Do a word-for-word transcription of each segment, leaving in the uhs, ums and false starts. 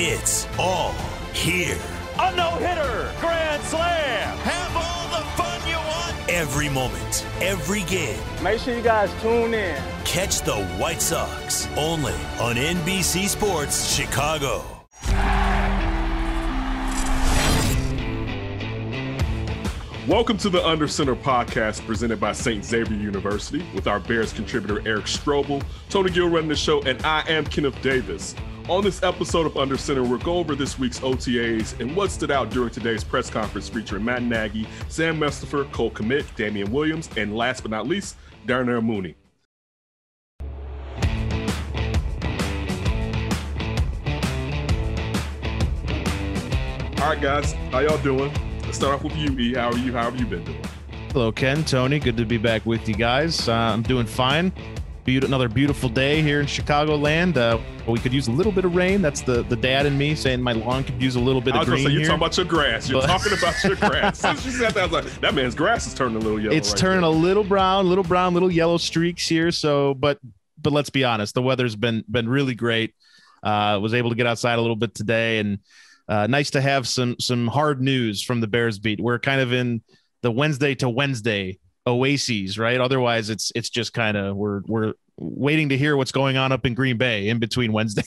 It's all here. A no-hitter, grand slam. Have all the fun you want. Every moment, every game. Make sure you guys tune in. Catch the White Sox only on N B C Sports Chicago. Welcome to the Under Center Podcast presented by Saint Xavier University with our Bears contributor Eric Strobel, Tony Gill running the show, and I am Kenneth Davis. On this episode of Under Center, we'll go over this week's O T As and what stood out during today's press conference featuring Matt Nagy, Sam Mestifer, Cole Kmet, Damien Williams, and last but not least, Darnell Mooney. All right, guys, how y'all doing? Let's start off with you, E. How are you? How have you been doing? Hello, Ken, Tony. Good to be back with you guys. Uh, I'm doing fine. Be- another beautiful day here in Chicagoland. Uh, we could use a little bit of rain. That's the, the dad in me saying my lawn could use a little bit of green. I was going to say, you're talking about your grass. You're but... talking about your grass. Since you said that, I was like, that man's grass is turning a little yellow. It's right turning there. a little brown, little brown, little yellow streaks here. So, but but let's be honest, the weather's been been really great. Uh, was able to get outside a little bit today and. Uh, nice to have some some hard news from the Bears beat. We're kind of in the Wednesday to Wednesday oases, right? Otherwise, it's it's just kind of we're we're waiting to hear what's going on up in Green Bay in between Wednesdays.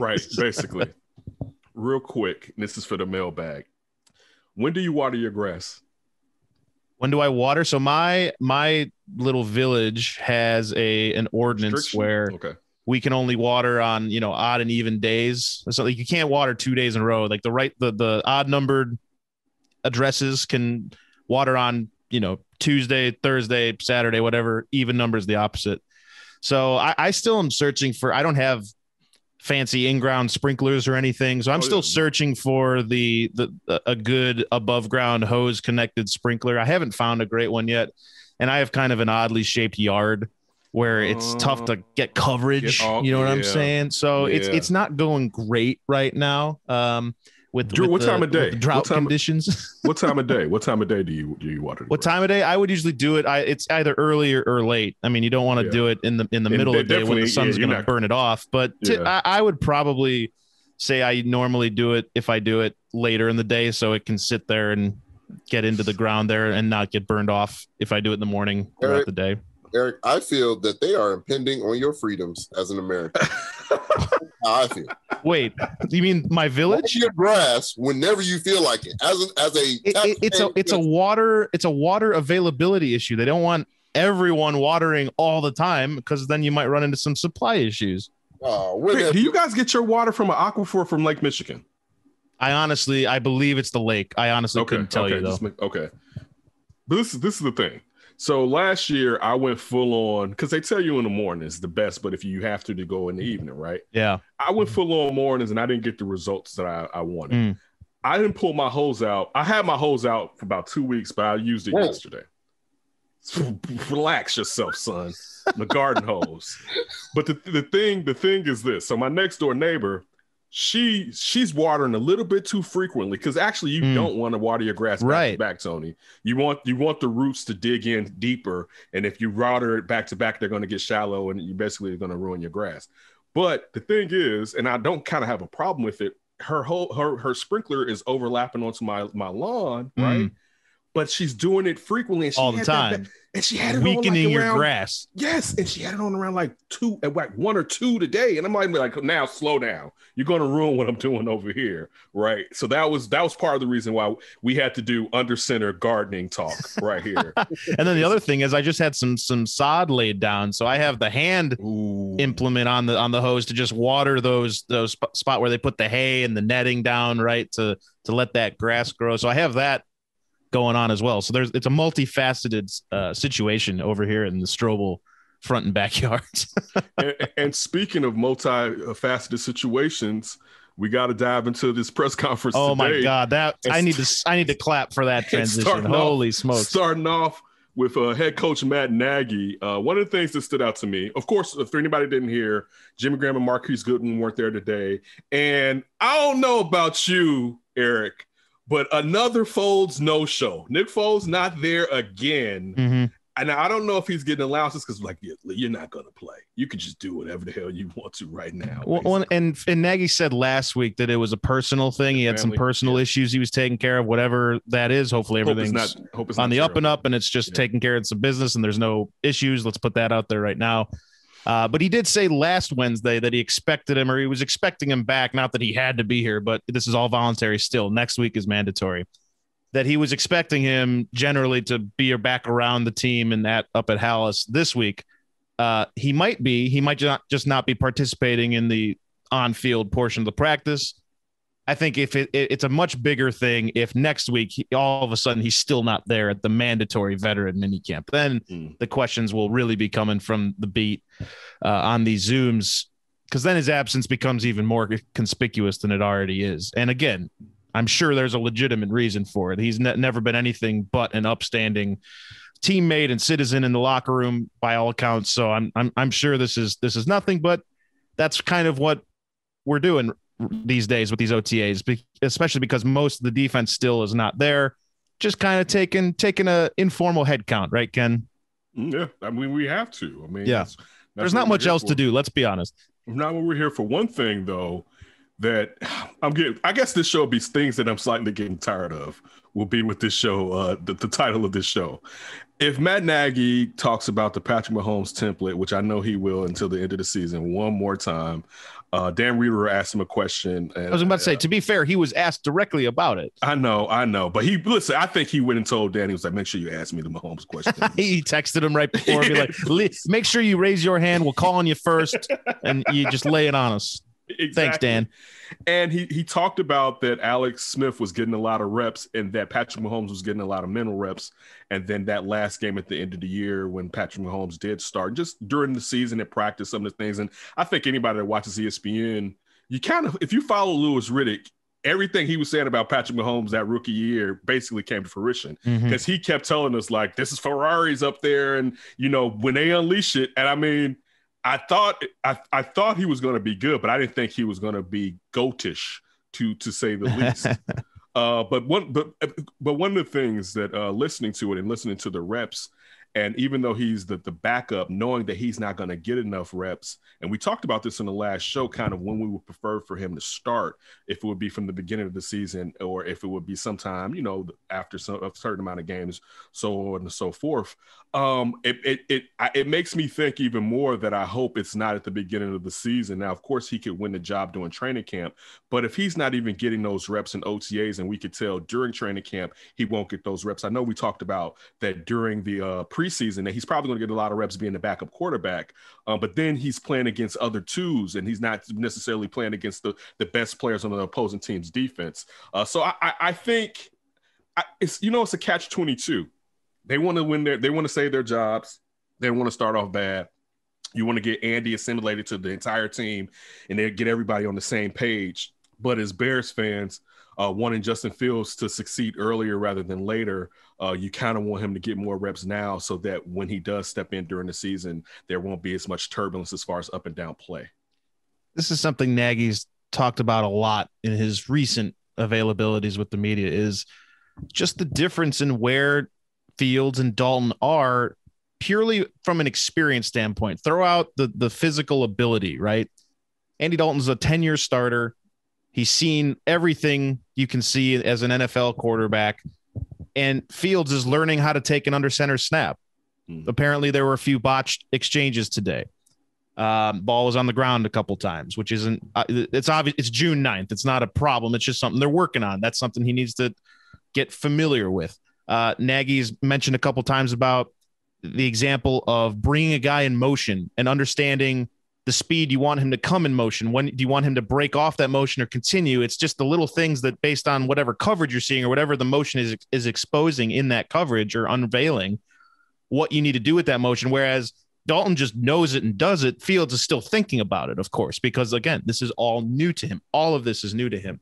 Right, basically. Real quick, this is for the mailbag. When do you water your grass? When do I water? So my my little village has a an ordinance where okay. we can only water on, you know, odd and even days. So like you can't water two days in a row. Like the right, the, the odd numbered addresses can water on, you know, Tuesday, Thursday, Saturday, whatever, even numbers, the opposite. So I, I still am searching for, I don't have fancy in-ground sprinklers or anything. So I'm oh, still yeah. searching for the, the, a good above ground hose connected sprinkler. I haven't found a great one yet. And I have kind of an oddly shaped yard where it's uh, tough to get coverage, get all, you know what yeah. I'm saying? So yeah. it's it's not going great right now. Um, with, Drew, with what the, time of day? Drought what time, conditions. What time of day? What time of day do you do you water? What grass? Time of day? I would usually do it. I it's either early or, or late. I mean, you don't want to yeah. do it in the in the and middle of the day when the sun's yeah, going to burn it off. But yeah. t- I, I would probably say I normally do it if I do it later in the day, so it can sit there and get into the ground there and not get burned off. If I do it in the morning throughout right. the day. Eric, I feel that they are impending on your freedoms as an American. I feel. Wait, you mean my village? Water your grass whenever you feel like it. As a, as a it, it, it's a it's a water it's a water availability issue. They don't want everyone watering all the time because then you might run into some supply issues. Oh, Wait, do you guys get your water from an aquifer from Lake Michigan? I honestly, I believe it's the lake. I honestly okay, couldn't tell okay, you though. Make, okay, but this this is the thing. So last year I went full on because they tell you in the morning is the best, but if you have to, to go in the evening, right? Yeah. I went full on mornings and I didn't get the results that I, I wanted. Mm. I didn't pull my hose out. I had my hose out for about two weeks, but I used it Whoa. yesterday. Relax yourself, son. The garden hose. But the the thing, the thing is this. So my next door neighbor, she she's watering a little bit too frequently because actually you mm. don't want to water your grass back right. to back, Tony. You want you want the roots to dig in deeper, and if you water it back to back, they're going to get shallow, and you basically are going to ruin your grass. But the thing is, and I don't kind of have a problem with it. Her whole her her sprinkler is overlapping onto my my lawn, mm. right? But she's doing it frequently and she all the time, that, and she had it weakening on like around, your grass. Yes, and she had it on around like two, like one or two today. And I'm like, like now slow down. You're going to ruin what I'm doing over here, right? So that was that was part of the reason why we had to do Under Center gardening talk right here. And then the other thing is, I just had some some sod laid down, so I have the hand Ooh. implement on the on the hose to just water those those sp- spot where they put the hay and the netting down, right, to to let that grass grow. So I have that going on as well. So there's, it's a multifaceted uh, situation over here in the Strobel front and backyard. and, and speaking of multifaceted situations, we got to dive into this press conference. Oh today. my God. That and I need to, I need to clap for that transition. Holy off, smokes. Starting off with uh, head coach Matt Nagy. Uh, one of the things that stood out to me, of course, if anybody didn't hear, Jimmy Graham and Marquise Gooden weren't there today. And I don't know about you, Eric, but another Foles no-show. Nick Foles not there again. Mm-hmm. and I don't know if he's getting allowances because, like, you're not going to play. You can just do whatever the hell you want to right now. Well, and, and Nagy said last week that it was a personal thing. He had some personal yeah. issues he was taking care of, whatever that is. Hopefully everything's hope not, hope on the zero. Up and up, and it's just yeah. taking care of some business and there's no issues. Let's put that out there right now. Uh, but he did say last Wednesday that he expected him, or he was expecting him back. Not that he had to be here, but this is all voluntary still. Next week is mandatory. That he was expecting him generally to be or back around the team and that up at Hallis this week. Uh, he might be. He might not just not be participating in the on-field portion of the practice. I think if it, it, it's a much bigger thing if next week he, all of a sudden he's still not there at the mandatory veteran minicamp. Then mm. the questions will really be coming from the beat uh, on these Zooms, because then his absence becomes even more conspicuous than it already is. And again, I'm sure there's a legitimate reason for it. He's ne- never been anything but an upstanding teammate and citizen in the locker room by all accounts. So I'm I'm, I'm sure this is this is nothing, but that's kind of what we're doing these days with these O T As, especially because most of the defense still is not there. Just kind of taking taking a informal head count, right, Ken? Yeah, I mean, we have to. I mean, yeah. That's, that's there's not much else for. to do. Let's be honest. Not what we're here for. One thing, though, that I'm getting, I guess this show will be things that I'm slightly getting tired of will be with this show, uh, the, the title of this show. If Matt Nagy talks about the Patrick Mahomes template, which I know he will until the end of the season, one more time, uh, Dan Reeder asked him a question. And I was about uh, to say, to be fair, he was asked directly about it. I know, I know. But he, listen, I think he went and told Dan, he was like, make sure you ask me the Mahomes question. He texted him right before and be like, make sure you raise your hand. We'll call on you first. And you just lay it on us. Exactly. Thanks, Dan. And he he talked about that Alex Smith was getting a lot of reps and that Patrick Mahomes was getting a lot of mental reps. And then that last game at the end of the year when Patrick Mahomes did start, just during the season at practice, some of the things. And I think anybody that watches E S P N, you kind of, if you follow Lewis Riddick, everything he was saying about Patrick Mahomes that rookie year basically came to fruition, because mm-hmm. he kept telling us, like, this is Ferrari's up there and, you know, when they unleash it. And I mean, I thought I, I thought he was going to be good, but I didn't think he was going to be goatish, to to say the least. uh, but one but but one of the things that uh, listening to it and listening to the reps, and even though he's the the backup, knowing that he's not going to get enough reps, and we talked about this in the last show, kind of when we would prefer for him to start, if it would be from the beginning of the season or if it would be sometime, you know, after some, a certain amount of games, so on and so forth. Um, it it it I, it makes me think even more that I hope it's not at the beginning of the season. Now, of course, he could win the job during training camp, but if he's not even getting those reps in O T As, and we could tell during training camp he won't get those reps. I know we talked about that during the uh, preseason that he's probably going to get a lot of reps being the backup quarterback, uh, but then he's playing against other twos and he's not necessarily playing against the the best players on the opposing team's defense. Uh, so I I, I think I, it's you know it's a catch twenty-two. They want to win their, they want to save their jobs. They want to start off bad. You want to get Andy assimilated to the entire team and they get everybody on the same page. But as Bears fans, uh, wanting Justin Fields to succeed earlier rather than later, uh, you kind of want him to get more reps now so that when he does step in during the season, there won't be as much turbulence as far as up and down play. This is something Nagy's talked about a lot in his recent availabilities with the media, is just the difference in where Fields and Dalton are purely from an experience standpoint. Throw out the the physical ability, right? Andy Dalton's a ten-year starter. He's seen everything you can see as an N F L quarterback, and Fields is learning how to take an under center snap. Mm-hmm. Apparently there were a few botched exchanges today. Um, ball was on the ground a couple times, which isn't, uh, it's obvious. It's June ninth. It's not a problem. It's just something they're working on. That's something he needs to get familiar with. Uh, Nagy's mentioned a couple times about the example of bringing a guy in motion and understanding the speed you want him to come in motion. When do you want him to break off that motion or continue? It's just the little things that, based on whatever coverage you're seeing or whatever the motion is is exposing in that coverage or unveiling, what you need to do with that motion. Whereas Dalton just knows it and does it. Fields is still thinking about it, of course, because again, this is all new to him. All of this is new to him.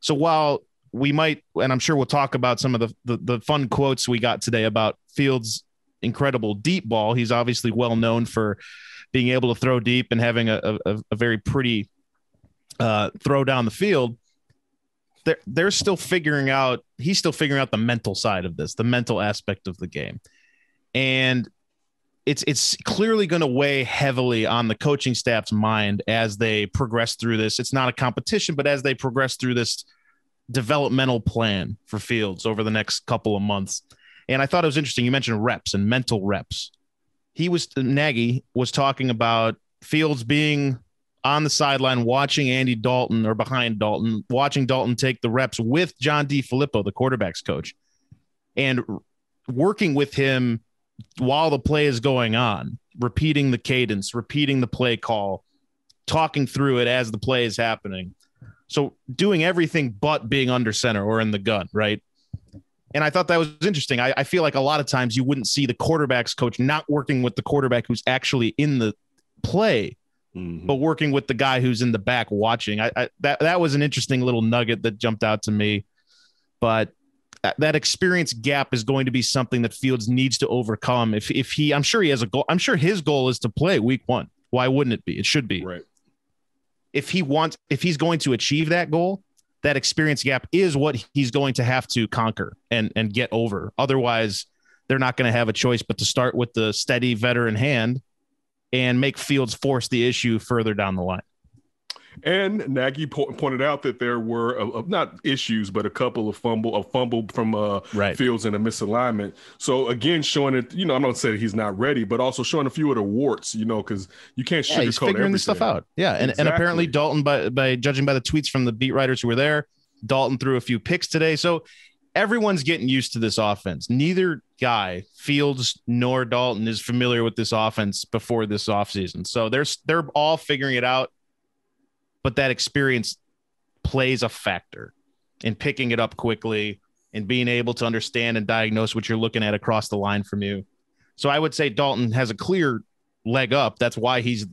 So while we might, and I'm sure we'll talk about some of the, the the fun quotes we got today about Fields' incredible deep ball. He's obviously well known for being able to throw deep and having a a, a very pretty uh, throw down the field. They're, they're still figuring out, he's still figuring out the mental side of this, the mental aspect of the game. And it's it's clearly going to weigh heavily on the coaching staff's mind as they progress through this. It's not a competition, but as they progress through this developmental plan for Fields over the next couple of months. And I thought it was interesting. You mentioned reps and mental reps. He was Nagy was talking about Fields being on the sideline, watching Andy Dalton or behind Dalton, watching Dalton take the reps with John DeFilippo, the quarterback's coach, and working with him while the play is going on, repeating the cadence, repeating the play call, talking through it as the play is happening. So doing everything but being under center or in the gun, right? And I thought that was interesting. I, I feel like a lot of times you wouldn't see the quarterback's coach not working with the quarterback who's actually in the play, mm-hmm. but working with the guy who's in the back watching. I, I that that was an interesting little nugget that jumped out to me. But that experience gap is going to be something that Fields needs to overcome. If if he, I'm sure he has a goal. I'm sure his goal is to play week one. Why wouldn't it be? It should be. Right. If he wants, if he's going to achieve that goal, that experience gap is what he's going to have to conquer and, and get over. Otherwise, they're not going to have a choice but to start with the steady veteran hand and make Fields force the issue further down the line. And Nagy po- pointed out that there were a, a, not issues, but a couple of fumble, a fumble from uh, right. Fields and a misalignment. So again, showing it, you know, I'm not saying he's not ready, but also showing a few of the warts, you know, because you can't sugarcoat yeah, he's figuring everything. This stuff out. Yeah, and, exactly. and apparently Dalton, by by judging by the tweets from the beat writers who were there, Dalton threw a few picks today. So everyone's getting used to this offense. Neither guy, Fields nor Dalton, is familiar with this offense before this offseason. So they're they're all figuring it out. But that experience plays a factor in picking it up quickly and being able to understand and diagnose what you're looking at across the line from you. So I would say Dalton has a clear leg up. That's why he's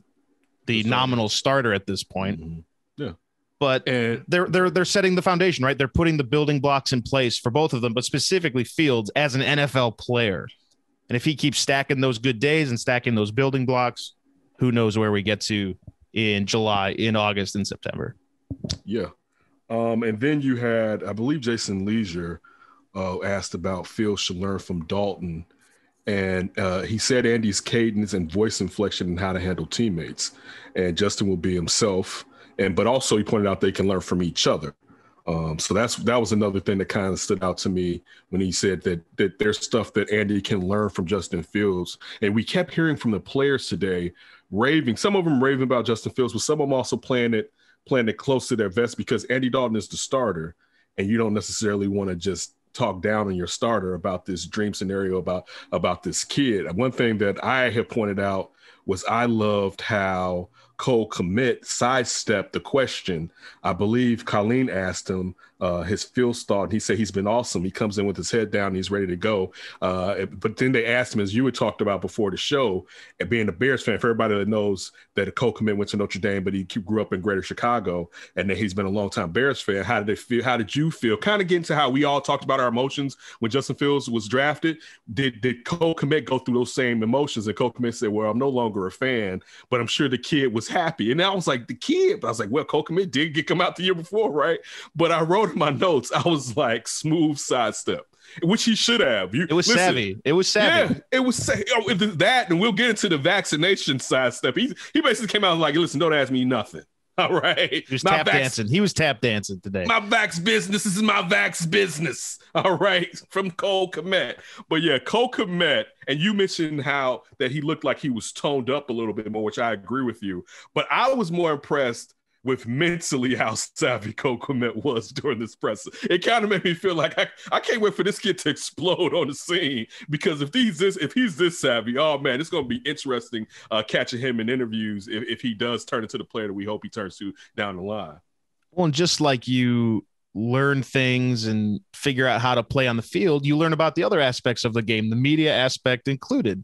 the starter. nominal starter at this point. Mm-hmm. Yeah. But and- they're, they're, they're setting the foundation, right? They're putting the building blocks in place for both of them, but specifically Fields as an N F L player. And if he keeps stacking those good days and stacking those building blocks, who knows where we get to in July, in August, in September. Yeah. Um, and then you had, I believe Jason Leisure uh, asked about Fields should learn from Dalton. And uh, he said Andy's cadence and voice inflection and how to handle teammates. And Justin will be himself. And but also he pointed out they can learn from each other. Um, so that's that was another thing that kind of stood out to me when he said that that there's stuff that Andy can learn from Justin Fields. And we kept hearing from the players today raving, some of them raving about Justin Fields, but some of them also playing it, playing it close to their vest because Andy Dalton is the starter, and you don't necessarily want to just talk down on your starter about this dream scenario about about this kid. One thing that I had pointed out was I loved how Cole Kmet sidestepped the question. I believe Colleen asked him uh, his Fields thought, and he said he's been awesome. He comes in with his head down, and he's ready to go. Uh, but then they asked him, as you had talked about before the show, and being a Bears fan, for everybody that knows that Cole Kmet went to Notre Dame, but he grew up in Greater Chicago, and that he's been a longtime Bears fan. How did they feel? How did you feel? Kind of get into how we all talked about our emotions when Justin Fields was drafted. Did did Cole Kmet go through those same emotions? And Cole Kmet said, "Well, I'm no longer a fan, but I'm sure the kid was happy." And I was like, the kid, but I was like, well, Cole Kmet did get come out the year before, right? But I wrote in my notes, I was like, smooth sidestep, which he should have. You, it was listen, savvy. It was savvy. Yeah, it was sa- oh, that, and we'll get into the vaccination sidestep. He he basically came out and like, listen, don't ask me nothing. All right. He was my tap vax- dancing. He was tap dancing today. My vax business is my vax business. All right. From Cole Kmet. But yeah, Cole Kmet, and you mentioned how that he looked like he was toned up a little bit more, which I agree with you. But I was more impressed with mentally how savvy Cole Kmet was during this presser. It kind of made me feel like I, I can't wait for this kid to explode on the scene, because if he's this, if he's this savvy, oh man, it's going to be interesting uh, catching him in interviews if, if he does turn into the player that we hope he turns to down the line. Well, and just like you learn things and figure out how to play on the field, you learn about the other aspects of the game, the media aspect included.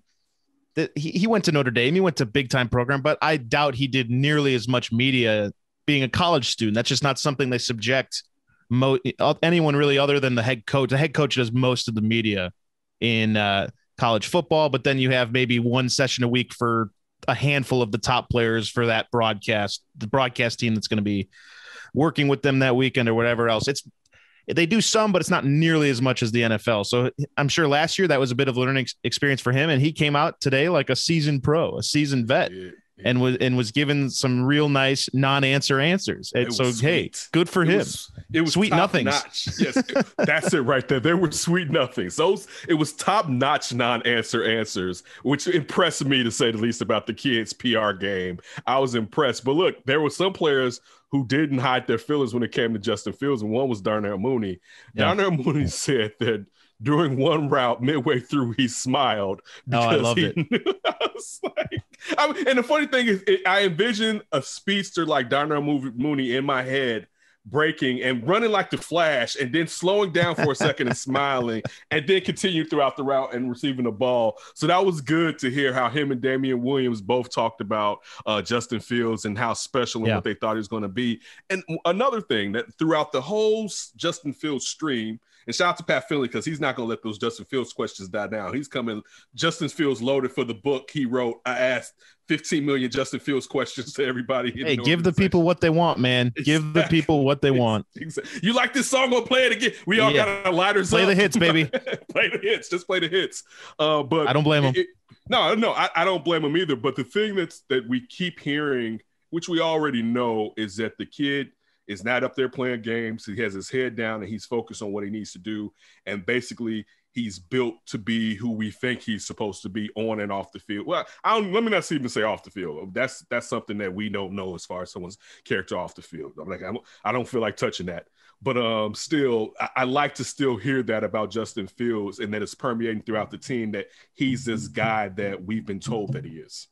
That he, he went to Notre Dame, he went to big time program, but I doubt he did nearly as much media being a college student. That's just not something they subject mo- anyone really other than the head coach. The head coach does most of the media in uh, college football, but then you have maybe one session a week for a handful of the top players for that broadcast, the broadcast team that's going to be working with them that weekend or whatever else. It's They do some, but it's not nearly as much as the N F L. So I'm sure last year that was a bit of a learning experience for him. And he came out today like a seasoned pro, a seasoned vet, yeah, yeah. and was and was given some real nice non-answer answers. And so, sweet. hey, good for it him. Was, it was sweet nothings. Notch. Yes, it, that's it right there. There were sweet nothings. Those it was top-notch non-answer answers, which impressed me, to say the least, about the kids' P R game. I was impressed. But look, there were some players who didn't hide their feelings when it came to Justin Fields, and one was Darnell Mooney. Yeah. Darnell Mooney said that during one route, midway through, he smiled. Oh, I loved it. I was like, I mean, and the funny thing is, it, I envision a speedster like Darnell Mooney in my head breaking and running like the Flash, and then slowing down for a second and smiling, and then continue throughout the route and receiving the ball. So that was good to hear how him and Damien Williams both talked about uh, Justin Fields and how special and yeah. what they thought he was going to be. And another thing that throughout the whole Justin Fields stream, and shout out to Pat Finley, because he's not going to let those Justin Fields questions die down. He's coming. Justin Fields loaded for the book he wrote. I asked fifteen million Justin Fields questions to everybody. Hey, give the people what they want, man. Exactly. Give the people what they want. Exactly. You like this song? We'll play it again. We all yeah. got our lighters play up. Play the hits, baby. Play the hits. Just play the hits. Uh, but I don't blame him. It, no, no, I, I don't blame him either. But the thing that's that we keep hearing, which we already know, is that the kid is not up there playing games. He has his head down and he's focused on what he needs to do. And basically, he's built to be who we think he's supposed to be on and off the field. Well, I don't, let me not even say off the field. That's that's something that we don't know as far as someone's character off the field. I'm like, I don't, I don't feel like touching that. But um, still, I, I like to still hear that about Justin Fields, and that it's permeating throughout the team that he's this guy that we've been told that he is.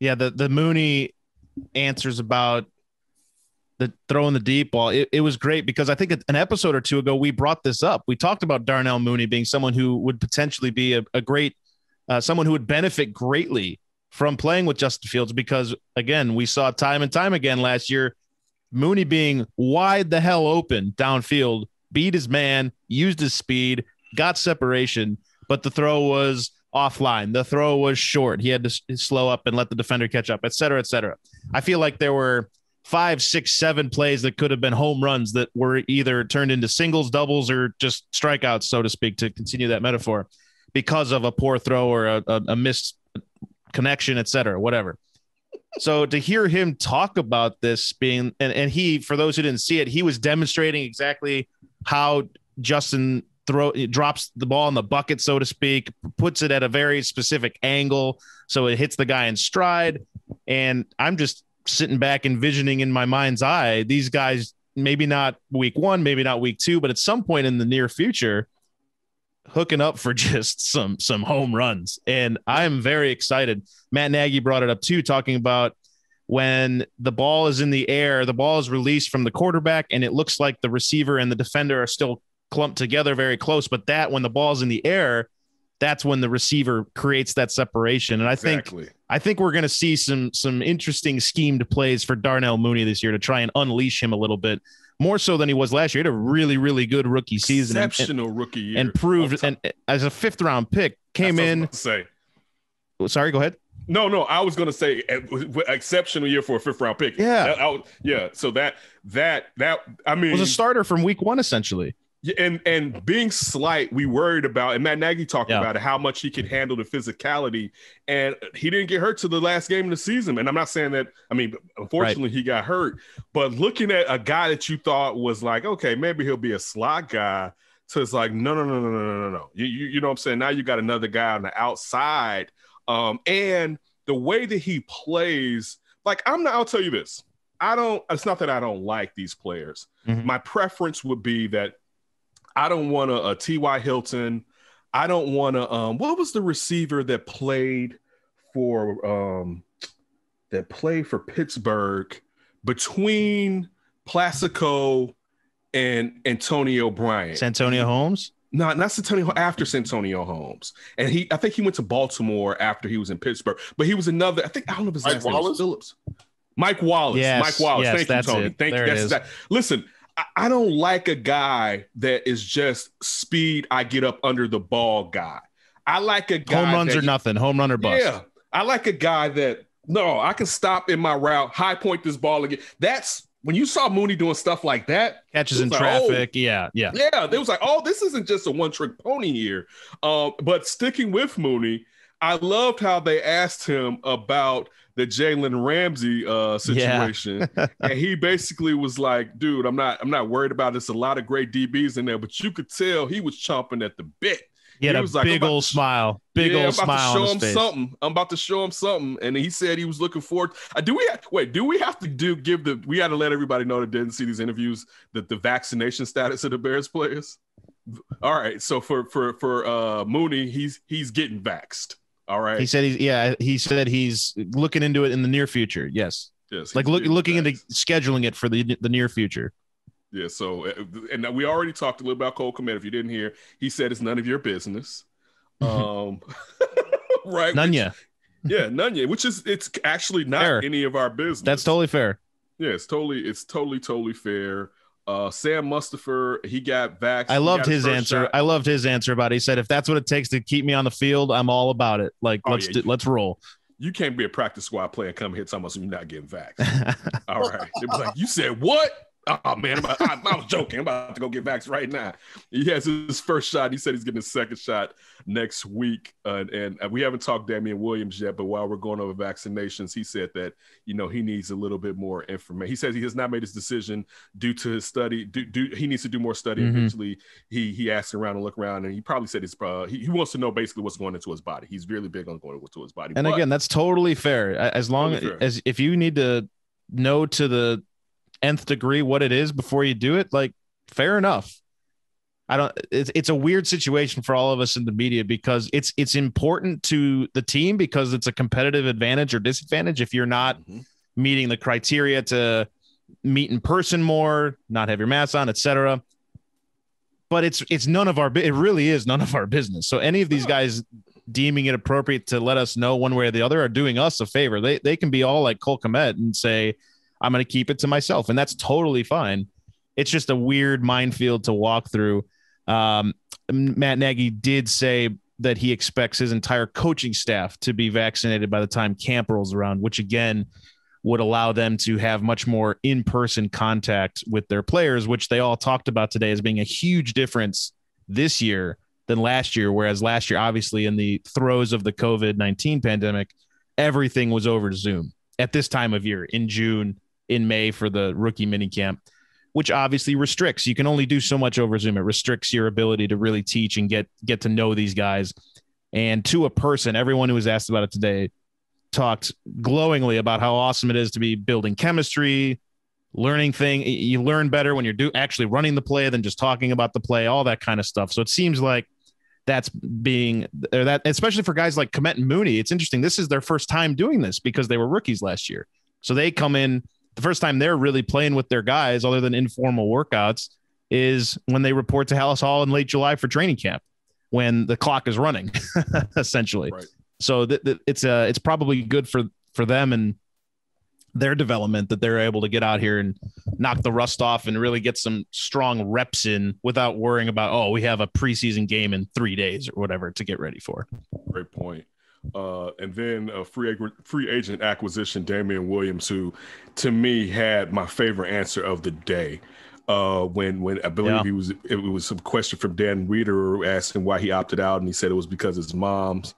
Yeah, the the Mooney answers about the throwing the deep ball. It, it was great, because I think an episode or two ago, we brought this up. We talked about Darnell Mooney being someone who would potentially be a, a great, uh, someone who would benefit greatly from playing with Justin Fields, because again, we saw time and time again last year, Mooney being wide the hell open downfield, beat his man, used his speed, got separation, but the throw was offline. The throw was short. He had to slow up and let the defender catch up, et cetera, et cetera. I feel like there were five, six, seven plays that could have been home runs that were either turned into singles, doubles, or just strikeouts, so to speak, to continue that metaphor, because of a poor throw or a, a, a missed connection, et cetera, whatever. So to hear him talk about this being, and, and he, for those who didn't see it, he was demonstrating exactly how Justin throw drops the ball in the bucket, so to speak, puts it at a very specific angle, so it hits the guy in stride. And I'm just sitting back envisioning in my mind's eye, these guys, maybe not week one, maybe not week two, but at some point in the near future, hooking up for just some, some home runs. And I'm very excited. Matt Nagy brought it up too, talking about when the ball is in the air, the ball is released from the quarterback, and it looks like the receiver and the defender are still clumped together very close. But that when the ball's in the air, that's when the receiver creates that separation. And I think, exactly. I think we're going to see some, some interesting schemed plays for Darnell Mooney this year to try and unleash him a little bit more so than he was last year. He had a really, really good rookie season, exceptional and, and, rookie year, and proved, and as a fifth round pick came that's in. Say. Sorry, go ahead. No, no, I was going to say exceptional year for a fifth round pick. Yeah. That, I, yeah. So that, that, that, I mean, was a starter from week one, essentially. And and being slight, we worried about, and Matt Nagy talked yeah. about it, how much he could handle the physicality. And he didn't get hurt to the last game of the season. And I'm not saying that, I mean, unfortunately right. he got hurt. But looking at a guy that you thought was like, okay, maybe he'll be a slot guy. So it's like, no, no, no, no, no, no, no. You, you, you know what I'm saying? Now you got another guy on the outside. Um, and the way that he plays, like, I'm not, I'll tell you this. I don't, it's not that I don't like these players. Mm-hmm. My preference would be that I don't want a, a T Y. Hilton. I don't want to. Um, what was the receiver that played for um, that played for Pittsburgh between Plaxico and Antonio Bryant? Santonio Holmes? No, not Santonio. After Santonio Holmes, and he, I think he went to Baltimore after he was in Pittsburgh. But he was another. I think I don't know if his last name was Phillips. Mike Wallace. Yes, Mike Wallace. Yes, Thank that's you, Tony. It. Thank there you. That's that. Listen. I don't like a guy that is just speed, I get up under the ball guy. I like a guy. Home runs that, or nothing. Home run or bust. Yeah. I like a guy that, no, I can stop in my route, high point this ball again. That's when you saw Mooney doing stuff like that, catches in like, traffic. Oh, yeah. Yeah. Yeah. It was like, oh, this isn't just a one trick pony here. Um, but sticking with Mooney, I loved how they asked him about the Jalen Ramsey uh, situation. Yeah. And he basically was like, dude, I'm not, I'm not worried about this. A lot of great D Bs in there, but you could tell he was chomping at the bit. He had he was a like, big old to, smile, big yeah, old smile. I'm about smile to show him face. something. I'm about to show him something. And he said he was looking forward. Uh, do we have to wait? Do we have to do give the? We had to let everybody know that didn't see these interviews that the vaccination status of the Bears players. All right. So for for for uh, Mooney, he's he's getting vaxxed. All right. He said he's yeah. He said he's looking into it in the near future. Yes. Yes. Like look, looking vaxxed. into scheduling it for the the near future. Yeah, so and we already talked a little about Cole Kmet. If you didn't hear, he said it's none of your business, um, right? None yet. Yeah, none yet. Which is it's actually not fair. Any of our business. That's totally fair. Yeah, it's totally, it's totally, totally fair. Uh, Sam Mestifer, he got vaccinated. I loved his answer. Shot. I loved his answer about. It. He said, "If that's what it takes to keep me on the field, I'm all about it. Like oh, let's yeah, do, let's roll." You can't be a practice squad player and come here talking about you're not getting vaccinated. All right, it was like you said what. Oh, man, I'm about, I, I was joking. I'm about to go get vaxxed right now. He has his first shot. He said he's getting his second shot next week. Uh, and we haven't talked Damien Williams yet, but while we're going over vaccinations, he said that, you know, he needs a little bit more information. He says he has not made his decision due to his study. Do, do, he needs to do more study. Mm-hmm. Eventually, he he asks around and look around, and he probably said it's uh, he, he wants to know basically what's going into his body. He's really big on going into his body. And but, again, that's totally fair. As long totally fair. as if you need to know to the nth degree what it is before you do it, like fair enough. I don't it's, it's a weird situation for all of us in the media because it's it's important to the team because it's a competitive advantage or disadvantage if you're not mm-hmm. meeting the criteria to meet in person more, not have your mask on, etc. But it's it's none of our it really is none of our business. So any of these guys deeming it appropriate to let us know one way or the other are doing us a favor. They they can be all like Cole Kmet and say I'm going to keep it to myself, and that's totally fine. It's just a weird minefield to walk through. Um, Matt Nagy did say that he expects his entire coaching staff to be vaccinated by the time camp rolls around, which again would allow them to have much more in-person contact with their players, which they all talked about today as being a huge difference this year than last year. Whereas last year, obviously in the throes of the COVID nineteen pandemic, everything was over Zoom at this time of year in June, in May for the rookie minicamp, which obviously restricts. You can only do so much over Zoom. It restricts your ability to really teach and get get to know these guys. And to a person, everyone who was asked about it today talked glowingly about how awesome it is to be building chemistry, learning thing. You learn better when you're do actually running the play than just talking about the play, all that kind of stuff. So it seems like that's being or that, especially for guys like Kmet and Mooney. It's interesting. This is their first time doing this because they were rookies last year. So they come in. The first time they're really playing with their guys other than informal workouts is when they report to Hallis Hall in late July for training camp when the clock is running essentially. Right. So th- th- it's uh it's probably good for, for them and their development that they're able to get out here and knock the rust off and really get some strong reps in without worrying about, oh, we have a preseason game in three days or whatever to get ready for. Great point. Uh, and then a free ag- free agent acquisition, Damien Williams, who to me had my favorite answer of the day. Uh, when when I believe yeah. he was it was some question from Dan Reeder asking why he opted out, and he said it was because his mom's.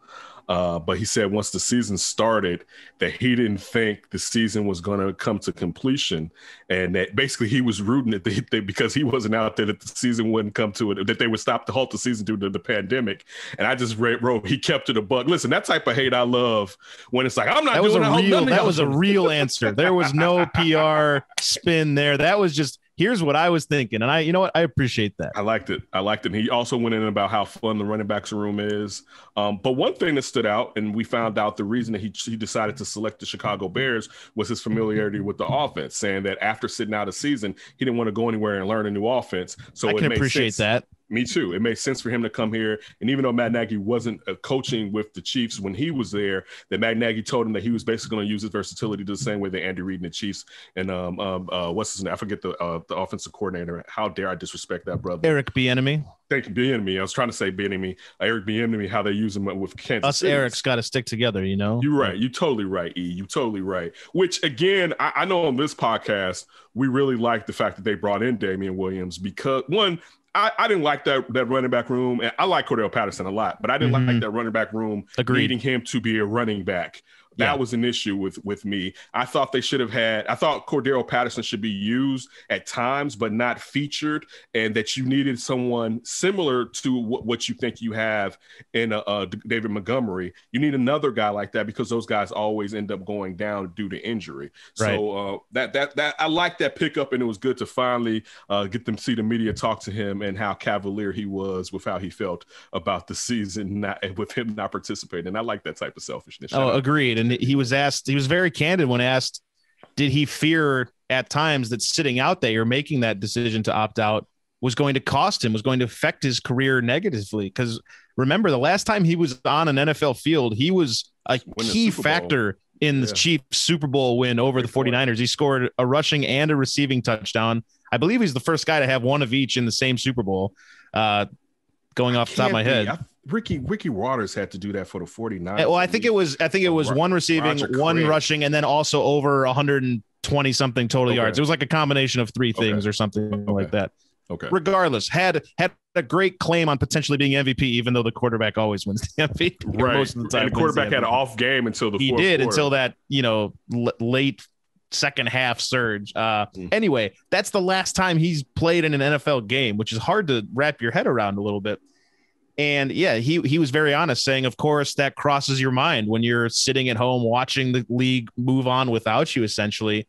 Uh, but he said once the season started that he didn't think the season was going to come to completion, and that basically he was rooting that they, they, because he wasn't out there that the season wouldn't come to it, that they would stop the halt the season due to the pandemic. And I just read, wrote, he kept it a bug. Listen, that type of hate I love when it's like, I'm not that doing a real, that was a real answer. There was no P R spin there. That was just, here's what I was thinking. And I, you know what? I appreciate that. I liked it. I liked it. And he also went in about how fun the running backs room is. Um, but one thing that stood out, and we found out the reason that he, he decided to select the Chicago Bears was his familiarity with the offense, saying that after sitting out a season, he didn't want to go anywhere and learn a new offense. So I can appreciate that. Me too. It made sense for him to come here. And even though Matt Nagy wasn't uh, coaching with the Chiefs when he was there, that Matt Nagy told him that he was basically going to use his versatility the same way that Andy Reid and the Chiefs and um, um uh, what's his name? I forget the uh, the offensive coordinator. How dare I disrespect that brother? Eric Bieniemy. Thank you, Bieniemy. I was trying to say Bieniemy, Eric Bieniemy, how they use him with Kansas Us City. Eric's got to stick together, you know? You're right. You're totally right, E. You're totally right. Which, again, I, I know on this podcast, we really like the fact that they brought in Damien Williams because, one, I, I didn't like that that running back room. And I like Cordarrelle Patterson a lot, but I didn't mm-hmm. like that running back room Agreed. needing him to be a running back. That yeah. was an issue with, with me. I thought they should have had – I thought Cordarrelle Patterson should be used at times but not featured, and that you needed someone similar to what, what you think you have in a, a David Montgomery. You need another guy like that because those guys always end up going down due to injury. Right. So uh, that that that I like that pickup, and it was good to finally uh, get them see the media talk to him and how cavalier he was with how he felt about the season not, with him not participating. And I like that type of selfishness. Oh, agreed. And he was asked, he was very candid when asked, did he fear at times that sitting out there or making that decision to opt out was going to cost him, was going to affect his career negatively? Because remember, the last time he was on an N F L field, he was a key factor in the yeah. Chiefs Super Bowl win over the 49ers. He scored a rushing and a receiving touchdown. I believe he's the first guy to have one of each in the same Super Bowl, uh, going off the top of my head. I- Ricky Ricky Waters had to do that for the 49ers. Well, I think it was I think it was one receiving, one rushing, and then also over one hundred twenty something total okay. yards. It was like a combination of three things okay. or something okay. like that. Okay. Regardless, had had a great claim on potentially being M V P, even though the quarterback always wins the M V P. Right. Most of the time, and the quarterback the had an off game until the he fourth did quarter. Until that you know l- late second half surge. Uh, mm. Anyway, that's the last time he's played in an N F L game, which is hard to wrap your head around a little bit. And yeah, he he was very honest, saying, of course, that crosses your mind when you're sitting at home watching the league move on without you. Essentially,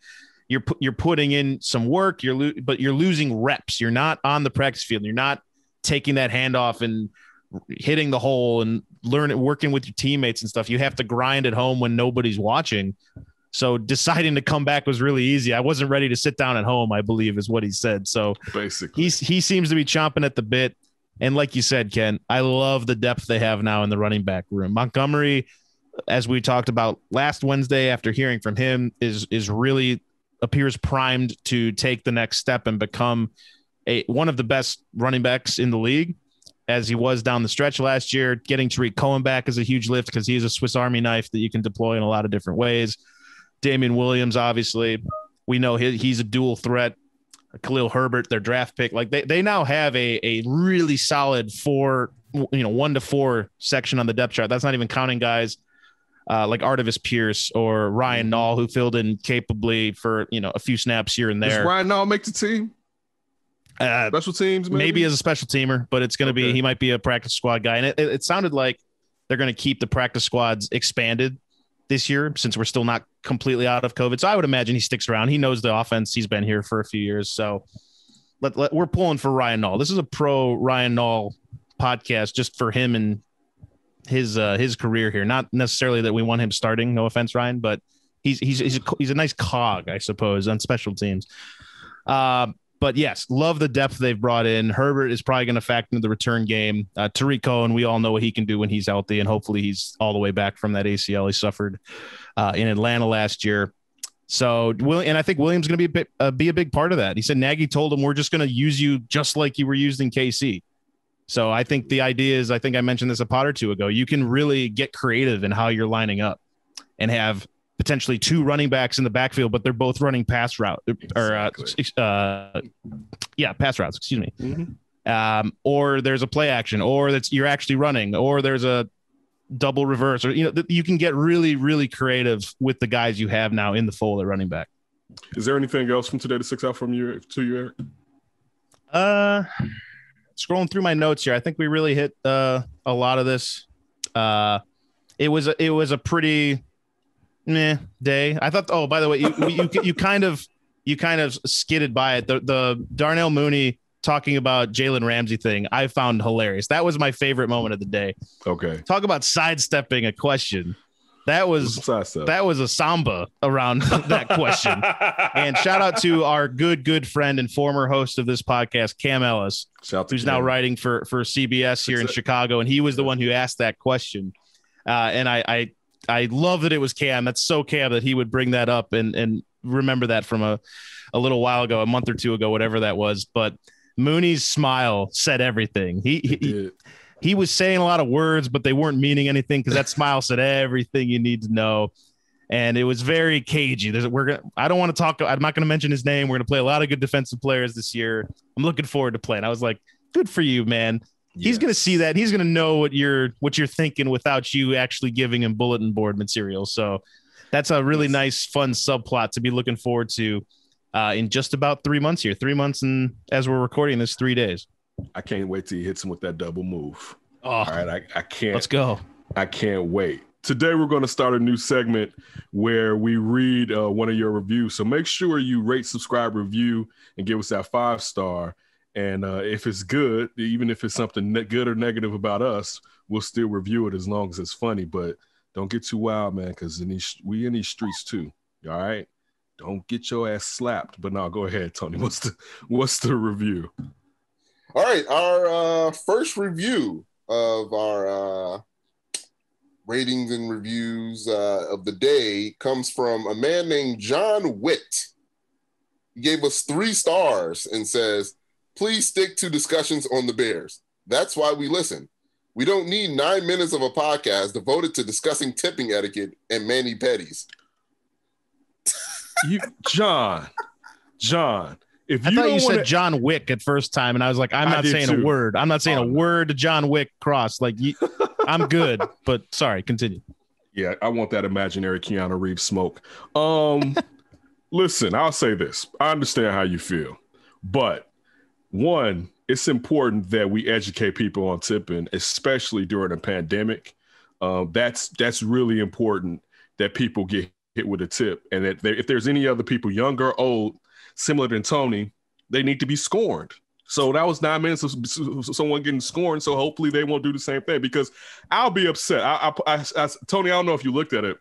you're pu- you're putting in some work, you're lo- but you're losing reps. You're not on the practice field. You're not taking that handoff and hitting the hole and learning, working with your teammates and stuff. You have to grind at home when nobody's watching. So deciding to come back was really easy. I wasn't ready to sit down at home, I believe, is what he said. So basically, he's, he seems to be chomping at the bit. And like you said, Ken, I love the depth they have now in the running back room. Montgomery, as we talked about last Wednesday after hearing from him, is is really appears primed to take the next step and become a one of the best running backs in the league, as he was down the stretch last year. Getting Tariq Cohen back is a huge lift because he's a Swiss Army knife that you can deploy in a lot of different ways. Damien Williams, obviously, we know he, he's a dual threat. Khalil Herbert, their draft pick, like they, they now have a a really solid four, you know, one to four section on the depth chart. That's not even counting guys uh, like Artavis Pierce or Ryan Nall, who filled in capably for, you know, a few snaps here and there. Does Ryan Nall make the team? Uh, special teams, maybe? maybe as a special teamer, but it's going to okay. be he might be a practice squad guy. And it, it, it sounded like they're going to keep the practice squads expanded this year, since we're still not completely out of COVID. So I would imagine he sticks around. He knows the offense. He's been here for a few years. So let, let, we're pulling for Ryan Nall. This is a pro Ryan Nall podcast just for him and his uh, his career here. Not necessarily that we want him starting. No offense, Ryan, but he's he's he's a, he's a nice cog, I suppose, on special teams. Uh, but yes, love the depth they've brought in. Herbert is probably going to factor into the return game. Uh, Tariq Cohen, we all know what he can do when he's healthy, and hopefully he's all the way back from that A C L he suffered uh, in Atlanta last year. So, and I think Williams is going to be a, bit, uh, be a big part of that. He said Nagy told him, we're just going to use you just like you were used in K C. So I think the idea is, I think I mentioned this a pot or two ago, you can really get creative in how you're lining up and have potentially two running backs in the backfield, but they're both running pass route or uh, uh yeah, pass routes, excuse me. Mm-hmm. Um, or there's a play action, or that's you're actually running, or there's a double reverse, or, you know, th- you can get really, really creative with the guys you have now in the fold at running back. Is there anything else from today that sticks out from you to you, Eric? Uh, scrolling through my notes here. I think we really hit uh, a lot of this. Uh, it was, a, it was a pretty, Meh, day. I thought. Oh, by the way, you, you you kind of you kind of skidded by it. The the Darnell Mooney talking about Jalen Ramsey thing I found hilarious. That was my favorite moment of the day. Okay, talk about sidestepping a question. That was that was a samba around that question. And shout out to our good good friend and former host of this podcast, Cam Ellis, who's Cam. now writing for for C B S here That's in it. Chicago, and he was the one who asked that question. Uh, and I. I I love that it was Cam. That's so Cam that he would bring that up and and remember that from a, a little while ago, a month or two ago, whatever that was. But Mooney's smile said everything. He he, he was saying a lot of words, but they weren't meaning anything because that smile said everything you need to know. And it was very cagey. There's, we're gonna, I don't want to talk. I'm not going to mention his name. We're going to play a lot of good defensive players this year. I'm looking forward to playing. I was like, good for you, man. Yeah. He's going to see that. He's going to know what you're what you're thinking without you actually giving him bulletin board material. So that's a really nice, fun subplot to be looking forward to uh, in just about three months here. Three months, and as we're recording this, three days. I can't wait till he hits him with that double move. Oh, all right, I, I can't. Let's go. I can't wait. Today, we're going to start a new segment where we read uh, one of your reviews. So make sure you rate, subscribe, review, and give us that five star. And uh, if it's good, even if it's something ne- good or negative about us, we'll still review it as long as it's funny. But don't get too wild, man, because we in these streets too. All right? Don't get your ass slapped. But no, go ahead, Tony. What's the, what's the review? All right. Our uh, first review of our... Uh... ratings and reviews uh, of the day comes from a man named John Witt. He gave us three stars and says, please stick to discussions on the Bears. That's why we listen. We don't need nine minutes of a podcast devoted to discussing tipping etiquette and Manny Petties. You, John, John. If you I thought you said to... John Wick at first time, and I was like, I'm not saying too. a word. I'm not saying oh. a word to John Wick Cross. Like, you, I'm good, but sorry, continue. Yeah, I want that imaginary Keanu Reeves smoke. Um, listen, I'll say this. I understand how you feel, but one, it's important that we educate people on tipping, especially during a pandemic. Uh, that's that's really important that people get hit with a tip, and that they, if there's any other people, young or old, similar to Tony, they need to be scorned. So that was nine minutes of someone getting scorned. So hopefully they won't do the same thing, because I'll be upset. I, I, I, I, Tony, I don't know if you looked at it.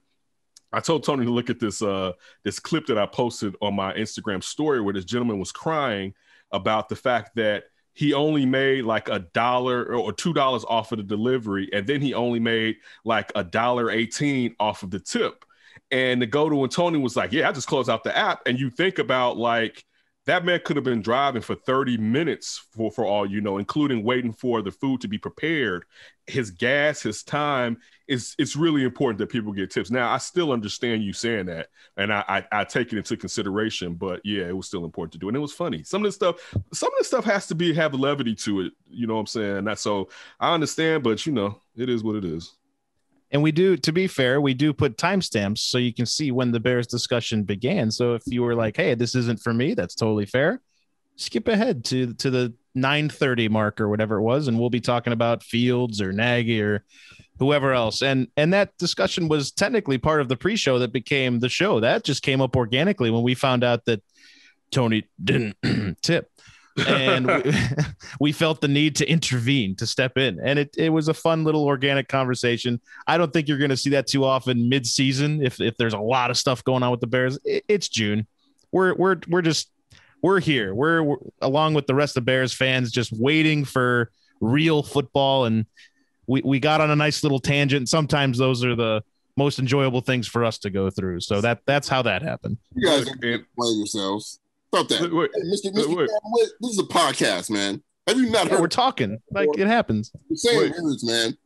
I told Tony to look at this uh, this clip that I posted on my Instagram story where this gentleman was crying about the fact that he only made like a dollar or two dollars off of the delivery, and then he only made like a dollar eighteen off of the tip. And the go-to and Tony was like, yeah, I just closed out the app. And you think about, like, that man could have been driving for thirty minutes for, for all you know, including waiting for the food to be prepared. His gas, his time, is it's really important that people get tips. Now, I still understand you saying that, and I, I I take it into consideration, but yeah, it was still important to do. And it was funny. Some of this stuff, some of this stuff has to be have levity to it. You know what I'm saying? Not, so I understand, but you know, it is what it is. And we do, to be fair, we do put timestamps so you can see when the Bears discussion began. So if you were like, hey, this isn't for me, that's totally fair. Skip ahead to, to the nine thirty mark or whatever it was, and we'll be talking about Fields or Nagy or whoever else. And and that discussion was technically part of the pre-show that became the show. That just came up organically when we found out that Tony didn't tip. And we, we felt the need to intervene, to step in. And it, it was a fun little organic conversation. I don't think you're going to see that too often mid-season. If if there's a lot of stuff going on with the Bears, it, it's June. We're we're we're just we're here. We're, we're along with the rest of Bears fans, just waiting for real football. And we, we got on a nice little tangent. Sometimes those are the most enjoyable things for us to go through. So that that's how that happened. You guys don't blame yourselves. Stop that. Wait, wait, hey, Mister Wait, Mister Wait. Witt, this is a podcast, man. Have you not yeah, heard? We're talking. Like, it happens. You're saying words, man.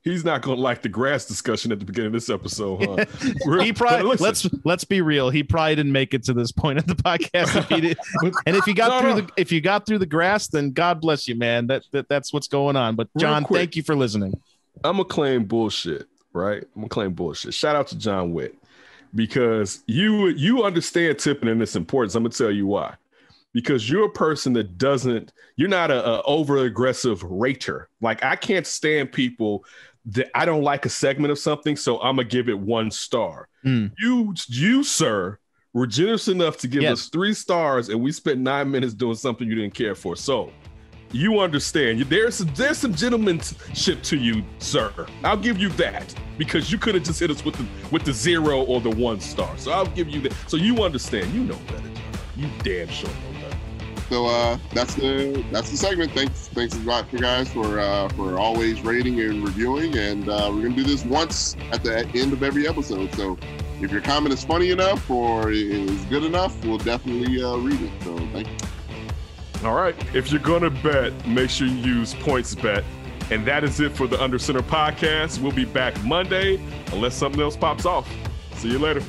He's not going to like the grass discussion at the beginning of this episode, huh? he probably, let's let's be real. He probably didn't make it to this point of the podcast. If he did, and if you got no, through no. the if you got through the grass, then God bless you, man. That, that that's what's going on. But John, quick, thank you for listening. I'm gonna claim bullshit, right? I'm gonna claim bullshit. Shout out to John Witt. Because you you understand tipping and its importance. I'm gonna tell you why. Because you're a person that doesn't. You're not a, a over aggressive rater. Like, I can't stand people that I don't like a segment of something, so I'm gonna give it one star. Mm. You you sir were generous enough to give yes. us three stars, and we spent nine minutes doing something you didn't care for. So you understand. There's some, there's some gentlemanship to you, sir. I'll give you that, because you could have just hit us with the with the zero or the one star. So I'll give you that. So you understand. You know better, John. You damn sure know better. So uh, that's the that's the segment. Thanks thanks a lot, for guys, for uh, for always rating and reviewing. And uh, we're gonna do this once at the end of every episode. So if your comment is funny enough or is good enough, we'll definitely uh, read it. So thank you. All right. If you're going to bet, make sure you use PointsBet. And that is it for the Under Center podcast. We'll be back Monday unless something else pops off. See you later.